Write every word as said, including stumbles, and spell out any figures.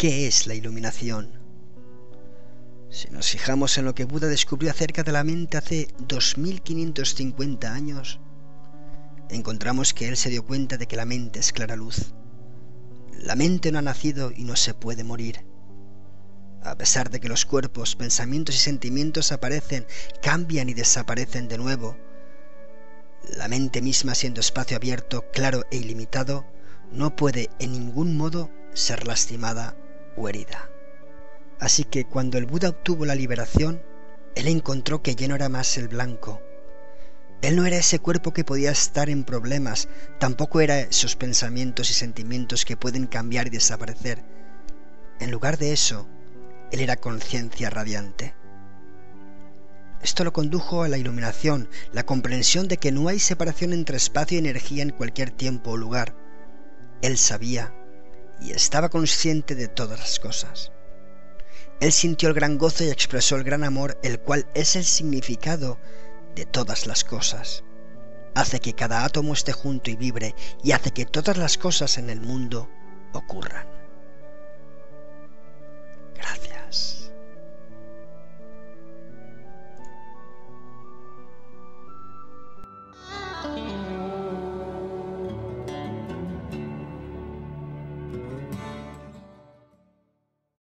¿Qué es la iluminación? Si nos fijamos en lo que Buda descubrió acerca de la mente hace dos mil quinientos cincuenta años, encontramos que él se dio cuenta de que la mente es clara luz. La mente no ha nacido y no se puede morir. A pesar de que los cuerpos, pensamientos y sentimientos aparecen, cambian y desaparecen de nuevo, la mente misma, siendo espacio abierto, claro e ilimitado, no puede en ningún modo ser lastimada o herida. Así que cuando el Buda obtuvo la liberación, él encontró que ya no era más el blanco. Él no era ese cuerpo que podía estar en problemas, tampoco era esos pensamientos y sentimientos que pueden cambiar y desaparecer. En lugar de eso, él era conciencia radiante. Esto lo condujo a la iluminación, la comprensión de que no hay separación entre espacio y energía en cualquier tiempo o lugar. Él sabía y estaba consciente de todas las cosas. Él sintió el gran gozo y expresó el gran amor, el cual es el significado de todas las cosas. Hace que cada átomo esté junto y vibre, y hace que todas las cosas en el mundo ocurran. Gracias.